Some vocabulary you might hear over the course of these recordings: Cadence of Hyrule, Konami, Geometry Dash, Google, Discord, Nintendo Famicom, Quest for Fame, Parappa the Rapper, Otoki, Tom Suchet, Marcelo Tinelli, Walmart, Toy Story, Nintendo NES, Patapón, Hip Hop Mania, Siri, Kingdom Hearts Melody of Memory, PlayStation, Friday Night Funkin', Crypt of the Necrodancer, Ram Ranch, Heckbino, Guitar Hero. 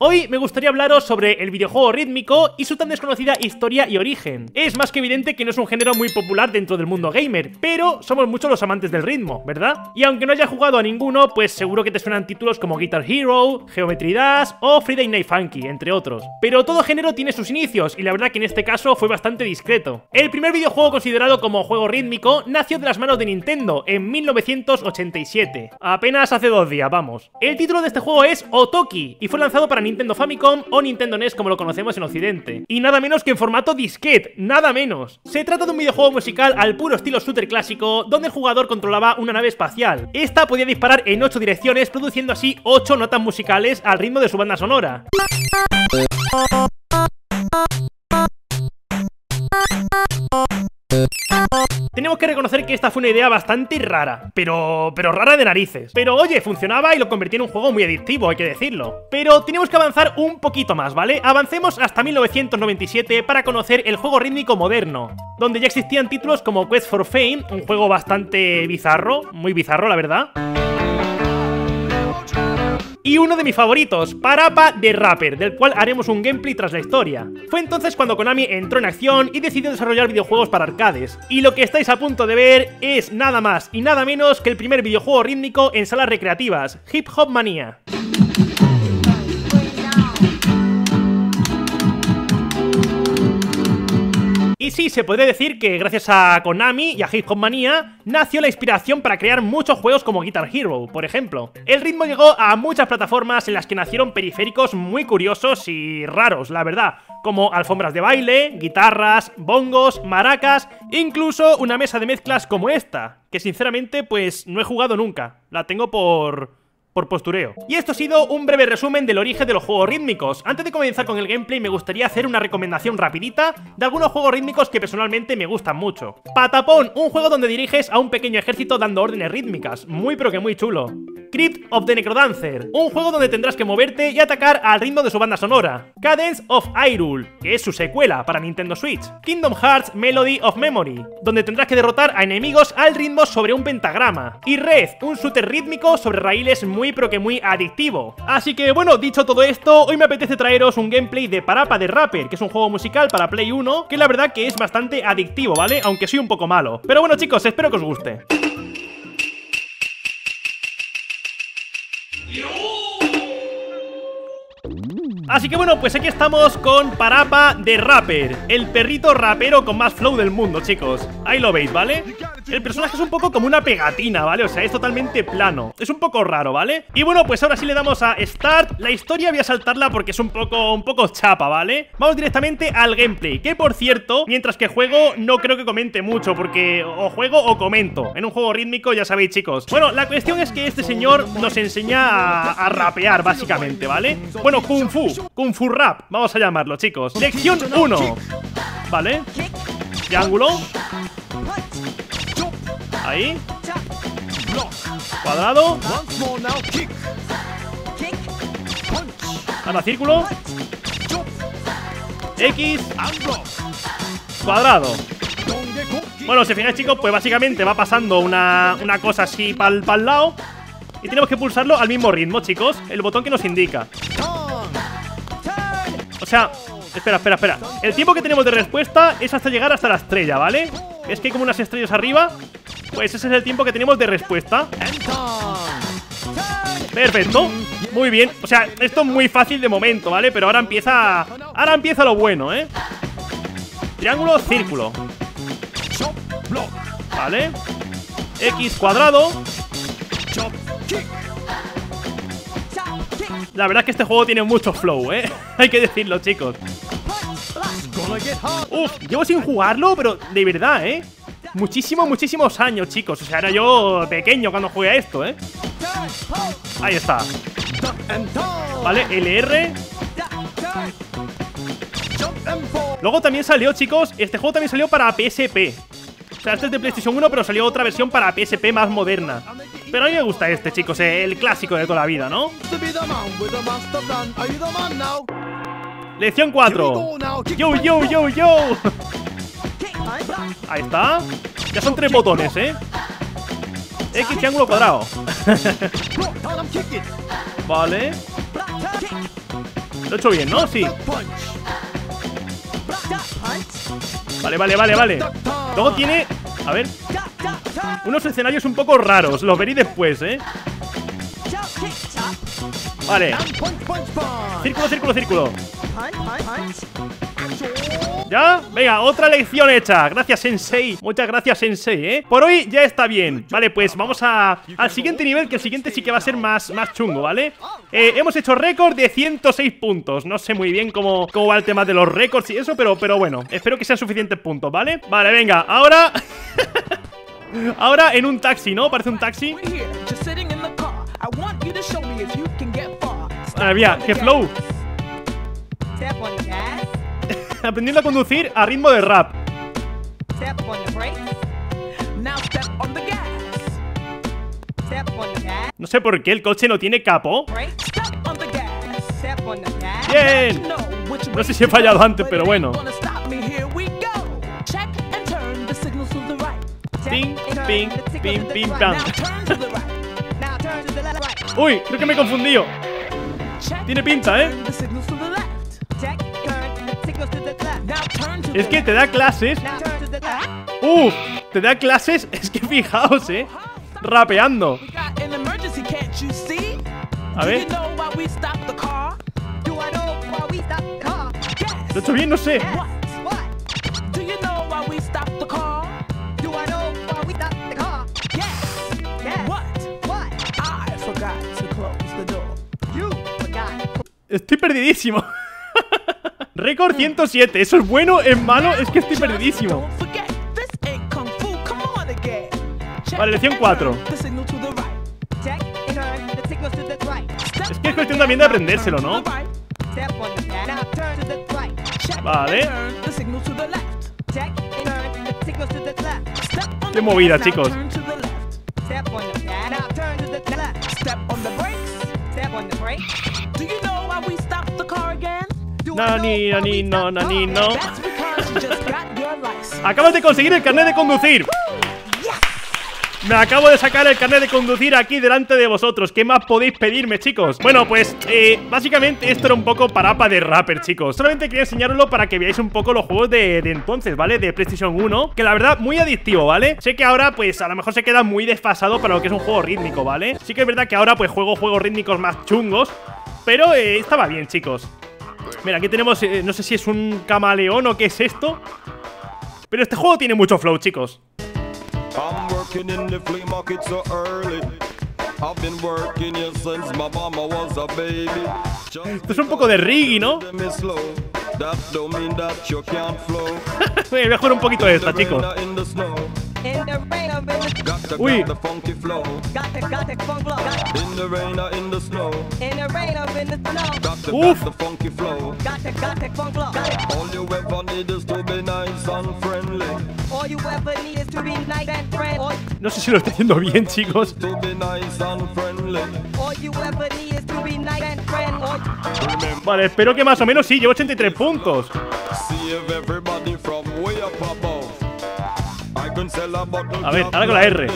Hoy me gustaría hablaros sobre el videojuego rítmico y su tan desconocida historia y origen. Es más que evidente que no es un género muy popular dentro del mundo gamer, pero somos muchos los amantes del ritmo, ¿verdad? Y aunque no hayas jugado a ninguno, pues seguro que te suenan títulos como Guitar Hero, Geometry Dash o Friday Night Funkin', entre otros. Pero todo género tiene sus inicios, y la verdad que en este caso fue bastante discreto. El primer videojuego considerado como juego rítmico nació de las manos de Nintendo en 1987. Apenas hace 2 días, vamos. El título de este juego es Otoki, y fue lanzado para Nintendo Famicom o Nintendo NES como lo conocemos en occidente, y nada menos que en formato disquete, nada menos. Se trata de un videojuego musical al puro estilo shooter clásico, donde el jugador controlaba una nave espacial. Esta podía disparar en 8 direcciones, produciendo así 8 notas musicales al ritmo de su banda sonora. Tenemos que reconocer que esta fue una idea bastante rara, pero rara de narices. Pero oye, funcionaba y lo convirtió en un juego muy adictivo, hay que decirlo. Pero tenemos que avanzar un poquito más, ¿vale? Avancemos hasta 1997 para conocer el juego rítmico moderno, donde ya existían títulos como Quest for Fame, un juego bastante bizarro, muy bizarro la verdad. Y uno de mis favoritos, Parappa the Rapper, del cual haremos un gameplay tras la historia. Fue entonces cuando Konami entró en acción y decidió desarrollar videojuegos para arcades. Y lo que estáis a punto de ver es nada más y nada menos que el primer videojuego rítmico en salas recreativas, Hip Hop Mania. Y sí, se podría decir que gracias a Konami y a Hip Hop Mania nació la inspiración para crear muchos juegos como Guitar Hero, por ejemplo. El ritmo llegó a muchas plataformas en las que nacieron periféricos muy curiosos y raros, la verdad, como alfombras de baile, guitarras, bongos, maracas, incluso una mesa de mezclas como esta, que sinceramente pues no he jugado nunca, la tengo por postureo. Y esto ha sido un breve resumen del origen de los juegos rítmicos. Antes de comenzar con el gameplay me gustaría hacer una recomendación rapidita de algunos juegos rítmicos que personalmente me gustan mucho. Patapón, un juego donde diriges a un pequeño ejército dando órdenes rítmicas, muy pero que muy chulo. Crypt of the Necrodancer, un juego donde tendrás que moverte y atacar al ritmo de su banda sonora. Cadence of Hyrule, que es su secuela para Nintendo Switch. Kingdom Hearts Melody of Memory, donde tendrás que derrotar a enemigos al ritmo sobre un pentagrama. Y Red, un shooter rítmico sobre raíles muy pero que muy adictivo. Así que bueno, dicho todo esto, hoy me apetece traeros un gameplay de Parappa the Rapper, que es un juego musical para Play 1, que la verdad que es bastante adictivo, ¿vale? Aunque soy un poco malo. Pero bueno chicos, espero que os guste. Así que bueno, pues aquí estamos con Parappa the Rapper, el perrito rapero con más flow del mundo, chicos. Ahí lo veis, ¿vale? El personaje es un poco como una pegatina, ¿vale? O sea, es totalmente plano. Es un poco raro, ¿vale? Y bueno, pues ahora sí le damos a Start. La historia voy a saltarla porque es un poco chapa, ¿vale? Vamos directamente al gameplay, que por cierto, mientras que juego, no creo que comente mucho, porque o juego o comento. En un juego rítmico, ya sabéis, chicos. Bueno, la cuestión es que este señor nos enseña a rapear, básicamente, ¿vale? Bueno, Kung Fu Rap, vamos a llamarlo, chicos. Lección 1, ¿vale? Triángulo. Ahí. Cuadrado. Ahora círculo. X. Cuadrado. Bueno, si fijáis, chicos, pues básicamente va pasando una cosa así pa'l lado y tenemos que pulsarlo al mismo ritmo, chicos. El botón que nos indica. O sea, espera. El tiempo que tenemos de respuesta es hasta llegar hasta la estrella, ¿vale? Es que hay como unas estrellas arriba. Pues ese es el tiempo que tenemos de respuesta. Perfecto. Muy bien. O sea, esto es muy fácil de momento, ¿vale? Pero ahora empieza... ahora empieza lo bueno, ¿eh? Triángulo, círculo. Vale. X cuadrado. La verdad es que este juego tiene mucho flow, ¿eh? Hay que decirlo, chicos. Uf, llevo sin jugarlo, pero de verdad, ¿eh? Muchísimos años, chicos. O sea, era yo pequeño cuando jugué a esto, ¿eh? Ahí está. Vale, LR. Luego también salió, chicos, este juego también salió para PSP. O sea, este es de PlayStation 1, pero salió otra versión para PSP más moderna. Pero a mí me gusta este, chicos, el clásico de toda la vida, ¿no? Lección 4. Yo. Ahí está. Ya son 3 botones, ¿eh? X, triángulo, cuadrado. Vale. Lo he hecho bien, ¿no? Sí. Vale, vale, vale, vale. Luego tiene... A ver... Unos escenarios un poco raros. Los veréis después, ¿eh? Vale. Círculo, círculo, círculo. ¿Ya? Venga, otra lección hecha. Gracias, Sensei. Muchas gracias, Sensei, ¿eh? Por hoy ya está bien. Vale, pues vamos al siguiente nivel, que el siguiente sí que va a ser más chungo, ¿vale? Hemos hecho récord de 106 puntos. No sé muy bien cómo va el tema de los récords y eso, pero bueno. Espero que sean suficientes puntos, ¿vale? Vale, venga, ahora... Ahora en un taxi, ¿no? Parece un taxi. Madre mía, qué flow. Aprendiendo a conducir a ritmo de rap. No sé por qué el coche no tiene capó. Bien. No sé si he fallado antes, pero bueno. Ping, ping, ping, ping, pam. Uy, creo que me he confundido. Tiene pinta, ¿eh? Es que te da clases. Uf, te da clases. Es que fijaos, ¿eh? Rapeando. A ver. ¿Lo he hecho bien? No sé. Estoy perdidísimo. Récord 107. Eso es bueno, es malo. Es que estoy perdidísimo. Vale, lección 4. Es que es cuestión también de aprendérselo, ¿no? Vale. Qué movida, chicos. Nani, nani, no, nani, no. Acabas de conseguir el carnet de conducir. Me acabo de sacar el carnet de conducir aquí delante de vosotros. ¿Qué más podéis pedirme, chicos? Bueno, pues, básicamente esto era un poco Parappa the Rapper, chicos. Solamente quería enseñaroslo para que veáis un poco los juegos de entonces, ¿vale? De PlayStation 1, que la verdad, muy adictivo, ¿vale? Sé que ahora, pues, a lo mejor se queda muy desfasado para lo que es un juego rítmico, ¿vale? Sí que es verdad que ahora, pues, juego juegos rítmicos más chungos, pero estaba bien, chicos. Mira, aquí tenemos, no sé si es un camaleón o qué es esto, pero este juego tiene mucho flow, chicos. Esto es un poco de reggae, ¿no? Voy a jugar un poquito de esta, chicos. Uy. Uf. No sé si lo estoy haciendo bien, chicos. Vale, espero que más o menos sí. Llevo 83 puntos. A ver, ahora con la R.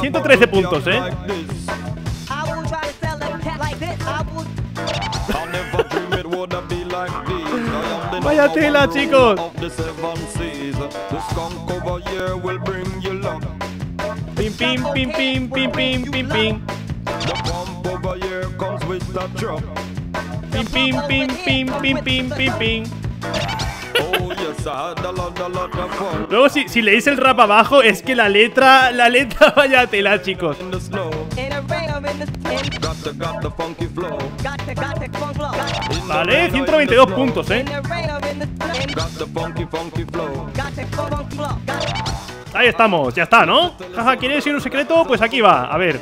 113 puntos, ¿eh? Vaya tela, chicos. Pim, pim, pim, pim, pim, pim, pim, pim. Pim, pim, pim, pim, pim, pim, pim, pim. Luego si leéis el rap abajo, es que la letra vaya tela, chicos. Vale, 122 puntos, ¿eh? Ahí estamos, ya está, ¿no? Jaja, ¿quieres decir un secreto? Pues aquí va, a ver.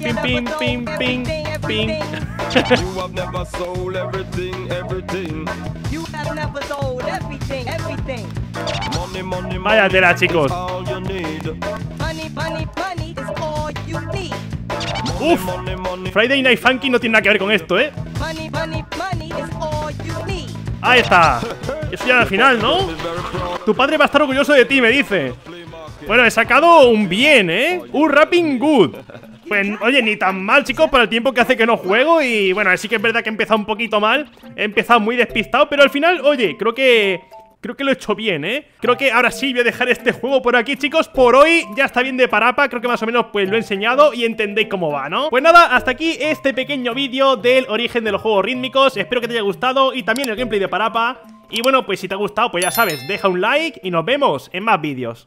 Ping, ping, ping, ping, ping. Vaya tela, chicos. Uf, Friday Night Funkin' no tiene nada que ver con esto, ¿eh? Ahí está. Eso ya al final, ¿no? Tu padre va a estar orgulloso de ti, me dice. Bueno, he sacado un bien, ¿eh? Un rapping good. Pues, oye, ni tan mal, chicos, para el tiempo que hace que no juego. Y bueno, sí que es verdad que he empezado un poquito mal. He empezado muy despistado, pero al final, oye, creo que lo he hecho bien, ¿eh? Creo que ahora sí voy a dejar este juego por aquí, chicos. Por hoy ya está bien de Parappa. Creo que más o menos pues lo he enseñado y entendéis cómo va, ¿no? Pues nada, hasta aquí este pequeño vídeo del origen de los juegos rítmicos. Espero que te haya gustado y también el gameplay de Parappa. Y bueno, pues si te ha gustado, pues ya sabes, deja un like y nos vemos en más vídeos.